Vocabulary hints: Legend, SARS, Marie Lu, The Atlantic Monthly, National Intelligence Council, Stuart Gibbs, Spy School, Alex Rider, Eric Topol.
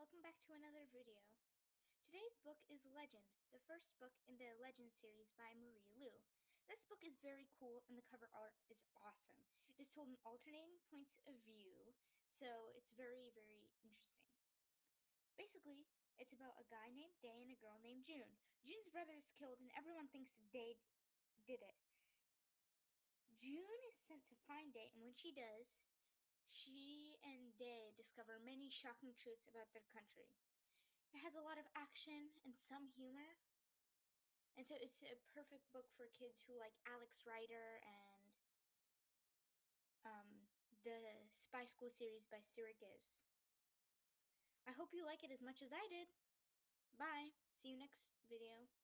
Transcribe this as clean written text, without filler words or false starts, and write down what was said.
Welcome back to another video. Today's book is Legend, the first book in the Legend series by Marie Lu. This book is very cool and the cover art is awesome. It is told in alternating points of view, so it's very interesting. Basically, it's about a guy named Day and a girl named June. June's brother is killed and everyone thinks Day did it. June is sent to find Day, and when she does, she and Day discover many shocking truths about their country. It has a lot of action and some humor, and so it's a perfect book for kids who like Alex Rider and the Spy School series by Stuart Gibbs. I hope you like it as much as I did. Bye. See you next video.